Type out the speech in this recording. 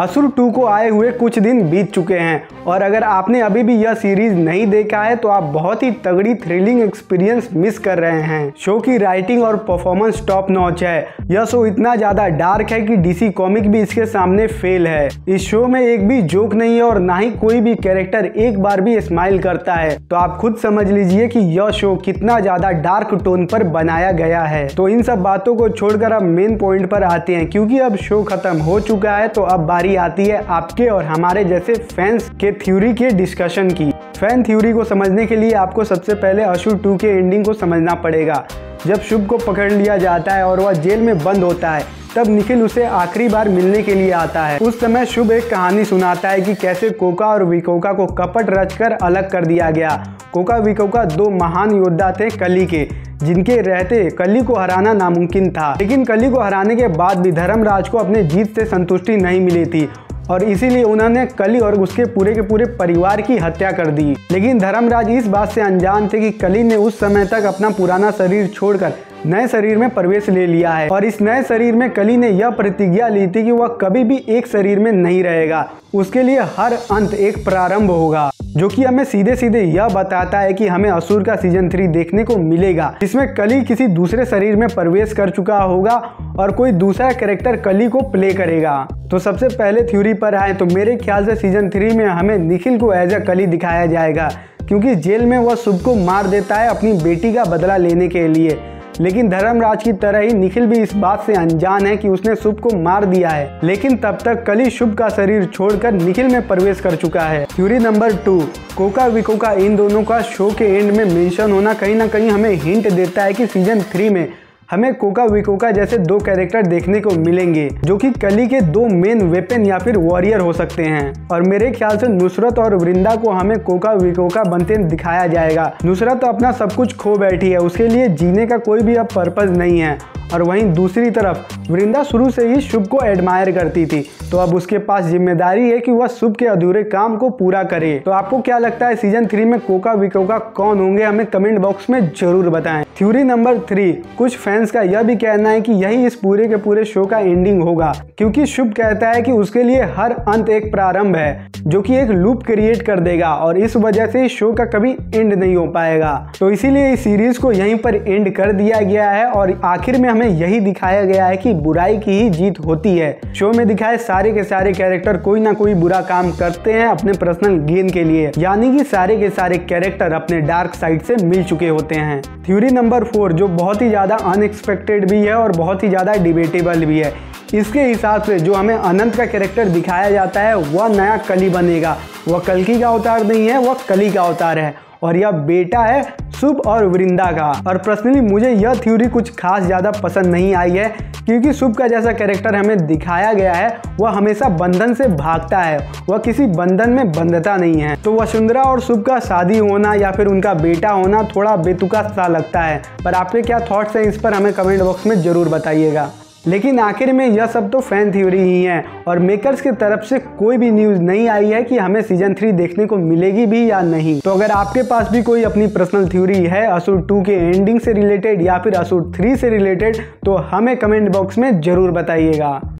असुर 2 को आए हुए कुछ दिन बीत चुके हैं और अगर आपने अभी भी यह सीरीज नहीं देखा है तो आप बहुत ही तगड़ी थ्रिलिंग एक्सपीरियंस मिस कर रहे हैं। शो की राइटिंग और परफॉर्मेंस टॉप नॉच है। यह शो इतना ज्यादा डार्क है कि डीसी कॉमिक भी इसके सामने फेल है। इस शो में एक भी जोक नहीं है और ना ही कोई भी कैरेक्टर एक बार भी स्माइल करता है, तो आप खुद समझ लीजिए कि यह शो कितना ज्यादा डार्क टोन पर बनाया गया है। तो इन सब बातों को छोड़कर अब मेन पॉइंट पर आते हैं, क्योंकि अब शो खत्म हो चुका है तो अब आती है आपके और हमारे जैसे फैंस के थ्योरी के डिस्कशन की। फैन थ्योरी को समझने के लिए आपको सबसे पहले असुर 2 के एंडिंग को समझना पड़ेगा। जब शुभ को पकड़ लिया जाता है और वह जेल में बंद होता है, तब निखिल उसे आखिरी बार मिलने के लिए आता है। उस समय शुभ एक कहानी सुनाता है कि कैसे कोका और विकोका को कपट रचकर अलग कर दिया गया। कोका विकोका दो महान योद्धा थे कली के, जिनके रहते कली को हराना नामुमकिन था, लेकिन कली को हराने के बाद भी धर्मराज को अपने जीत से संतुष्टि नहीं मिली थी और इसीलिए उन्होंने कली और उसके पूरे के पूरे परिवार की हत्या कर दी। लेकिन धर्मराज इस बात से अनजान थे कि कली ने उस समय तक अपना पुराना शरीर छोड़कर नए शरीर में प्रवेश ले लिया है और इस नए शरीर में कली ने यह प्रतिज्ञा ली थी कि वह कभी भी एक शरीर में नहीं रहेगा, उसके लिए हर अंत एक प्रारंभ होगा, जो कि हमें सीधे सीधे यह बताता है कि हमें असुर का सीजन 3 देखने को मिलेगा, जिसमें कली किसी दूसरे शरीर में प्रवेश कर चुका होगा और कोई दूसरा कैरेक्टर कली को प्ले करेगा। तो सबसे पहले थ्योरी पर आए तो मेरे ख्याल से सीजन 3 में हमें निखिल को एज अ कली दिखाया जाएगा, क्योंकि जेल में वह शुभ को मार देता है अपनी बेटी का बदला लेने के लिए। लेकिन धर्मराज की तरह ही निखिल भी इस बात से अनजान है कि उसने शुभ को मार दिया है, लेकिन तब तक कली शुभ का शरीर छोड़कर निखिल में प्रवेश कर चुका है। थ्योरी नंबर 2, कोका विकोका इन दोनों का शो के एंड में मेंशन होना कहीं ना कहीं हमें हिंट देता है कि सीजन 3 में हमें कोका विकोका जैसे दो कैरेक्टर देखने को मिलेंगे, जो कि कली के दो मेन वेपन या फिर वॉरियर हो सकते हैं। और मेरे ख्याल से नुसरत और वृंदा को हमें कोका विकोका बनते दिखाया जाएगा। नुसरत अपना सब कुछ खो बैठी है, उसके लिए जीने का कोई भी अब पर्पस नहीं है। और वहीं दूसरी तरफ वृंदा शुरू से ही शुभ को एडमायर करती थी, तो अब उसके पास जिम्मेदारी है कि वह शुभ के अधूरे काम को पूरा करे। तो आपको क्या लगता है सीजन 3 में कोका विकोका कौन होंगे, हमें कमेंट बॉक्स में जरूर बताएं। थ्योरी नंबर 3, कुछ फैंस का यह भी कहना है कि यही इस पूरे के पूरे शो का एंडिंग होगा, क्योंकि शुभ कहता है कि उसके लिए हर अंत एक प्रारंभ है, जो कि एक लूप क्रिएट कर देगा और इस वजह से शो का कभी एंड नहीं हो पाएगा। तो इसीलिए इस सीरीज को यहीं पर एंड कर दिया गया है और आखिर में हमें यही दिखाया गया है कि बुराई की ही जीत होती है। शो में दिखाए सारे के सारे कैरेक्टर कोई ना कोई बुरा काम करते हैं अपने पर्सनल गेन के लिए, यानी कि सारे के सारे कैरेक्टर अपने डार्क साइड से मिल चुके होते हैं। थ्योरी नंबर 4, जो बहुत ही ज़्यादा अनएक्सपेक्टेड भी है और बहुत ही ज़्यादा डिबेटेबल भी है, इसके हिसाब से जो हमें अनंत का कैरेक्टर दिखाया जाता है वह नया कली बनेगा। वह कल्कि का अवतार नहीं है, वह कली का अवतार है और यह बेटा है शुभ और वृंदा का। और पर्सनली मुझे यह थ्योरी कुछ खास ज़्यादा पसंद नहीं आई है, क्योंकि शुभ का जैसा कैरेक्टर हमें दिखाया गया है वह हमेशा बंधन से भागता है, वह किसी बंधन में बंधता नहीं है। तो वसुंधरा और शुभ का शादी होना या फिर उनका बेटा होना थोड़ा बेतुका सा लगता है, पर आपके क्या थॉट्स हैं इस पर हमें कमेंट बॉक्स में ज़रूर बताइएगा। लेकिन आखिर में यह सब तो फैन थ्योरी ही है और मेकर्स की तरफ से कोई भी न्यूज़ नहीं आई है कि हमें सीजन 3 देखने को मिलेगी भी या नहीं। तो अगर आपके पास भी कोई अपनी पर्सनल थ्योरी है असुर 2 के एंडिंग से रिलेटेड या फिर असुर 3 से रिलेटेड, तो हमें कमेंट बॉक्स में ज़रूर बताइएगा।